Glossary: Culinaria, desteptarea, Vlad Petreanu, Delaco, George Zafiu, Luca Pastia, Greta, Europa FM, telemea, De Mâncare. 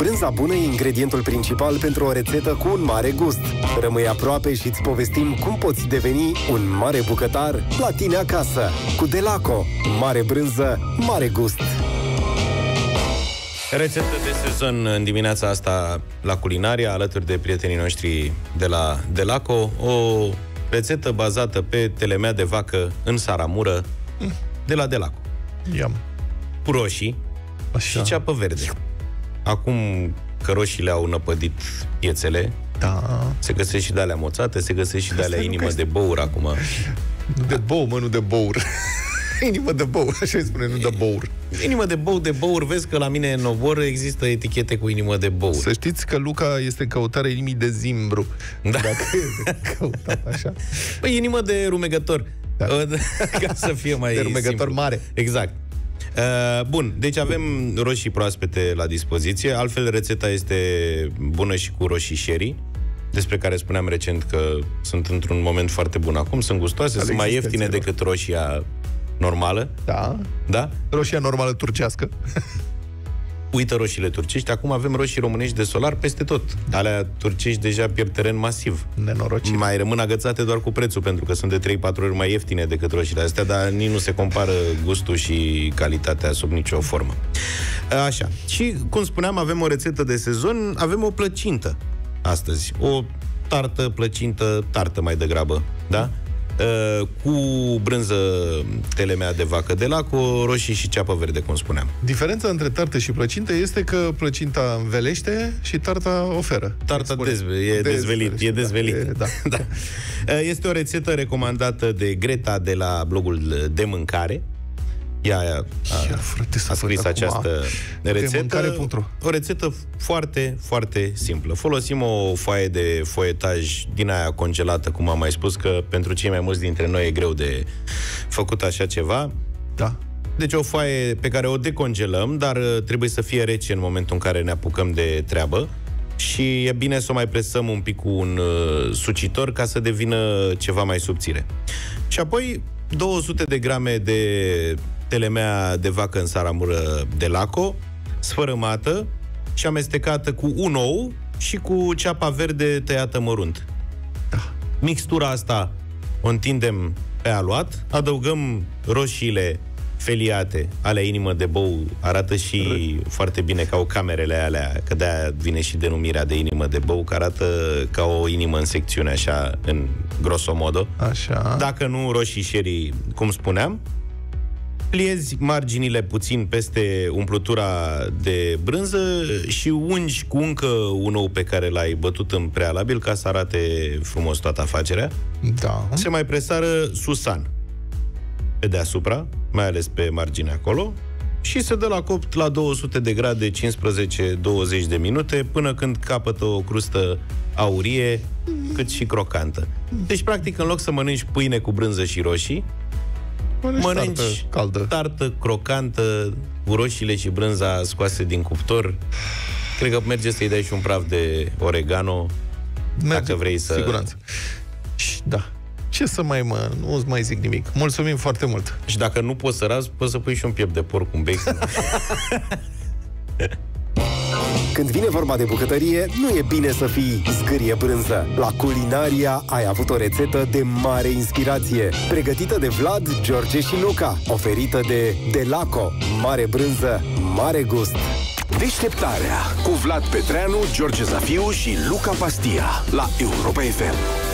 Brânza bună e ingredientul principal pentru o rețetă cu un mare gust. Rămâi aproape și îți povestim cum poți deveni un mare bucătar la tine acasă. Cu Delaco. Mare brânză, mare gust. Rețetă de sezon în dimineața asta la Culinaria, alături de prietenii noștri de la Delaco. O rețetă bazată pe telemea de vacă în saramură de la Delaco. Iam. Cu roșii. Așa. Și ceapă verde. Acum că roșiile au năpădit piețele, da. Se găsesc și de alea moțate, se găsesc și de alea inimă de bour acum. Nu de bou, mă, nu de bour. Inimă de bour, așa îi spune, nu de bour. Inimă de bou, vezi că la mine în obor există etichete cu inimă de bour. Să știți că Luca este în căutarea inimii de zimbru. Da. Dacă căutat așa. Păi inimă de rumegător. Da. Ca să fie mai de rumegător simplu. Mare. Exact. Bun, deci avem roșii proaspete la dispoziție. Altfel, rețeta este bună și cu roșii sherry, despre care spuneam recent că sunt într-un moment foarte bun acum. Sunt gustoase, ale sunt mai ieftine decât roșia normală. Da, da? Roșia normală turcească. Uită roșiile turcești. Acum avem roșii românești de solar peste tot. Alea turcești deja pierd teren masiv. Nenorocire. Mai rămân agățate doar cu prețul, pentru că sunt de 3-4 ori mai ieftine decât roșiile astea, dar nici nu se compară gustul și calitatea sub nicio formă. Așa. Și, cum spuneam, avem o rețetă de sezon, avem o plăcintă astăzi. O tartă, plăcintă, tartă mai degrabă, da? Cu brânză telemea de vacă Delaco, roșii și ceapă verde, cum spuneam. Diferența între tartă și plăcintă este că plăcinta învelește și tarta oferă. Tarta e dezvelit. Da. Da. Este o rețetă recomandată de Greta de la blogul De Mâncare. Ea a scris această rețetă. O rețetă foarte, foarte simplă. Folosim o foaie de foietaj din aia congelată, cum am mai spus, că pentru cei mai mulți dintre noi e greu de făcut așa ceva. Da. Deci o foaie pe care o decongelăm, dar trebuie să fie rece în momentul în care ne apucăm de treabă. Și e bine să o mai presăm un pic cu un sucitor ca să devină ceva mai subțire. Și apoi 200 de grame de telemea de vacă în saramură Delaco, sfărâmată și amestecată cu un ou și cu ceapa verde tăiată mărunt. Mixtura asta o întindem pe aluat, adăugăm roșiile feliate, alea inimă de bou, arată și foarte bine ca o camerele alea, că de-aia vine și denumirea de inimă de bou, că arată ca o inimă în secțiune, așa, în grosomodo. Așa. Dacă nu, roșii sherry, cum spuneam. Pliezi marginile puțin peste umplutura de brânză și ungi cu încă un ou pe care l-ai bătut în prealabil ca să arate frumos toată afacerea. Da. Se mai presară susan pe deasupra, mai ales pe margine acolo, și se dă la copt la 200 de grade 15-20 de minute, până când capătă o crustă aurie, cât și crocantă. Deci, practic, în loc să mănânci pâine cu brânză și roșii, mănânci tartă caldă, tartă crocantă, cu roșiile și brânza scoase din cuptor. Cred că merge să-i dai și un praf de oregano, merge, dacă vrei să... Siguranță. Da. Ce să mai, mă, nu-ți mai zic nimic. Mulțumim foarte mult. Și dacă nu poți să razi, poți să pui și un piept de porc, un bec. Când vine vorba de bucătărie, nu e bine să fii zgârie brânză. La Culinaria ai avut o rețetă de mare inspirație, pregătită de Vlad, George și Luca, oferită de Delaco. Mare brânză, mare gust. Deșteptarea cu Vlad Petreanu, George Zafiu și Luca Pastia la Europa FM.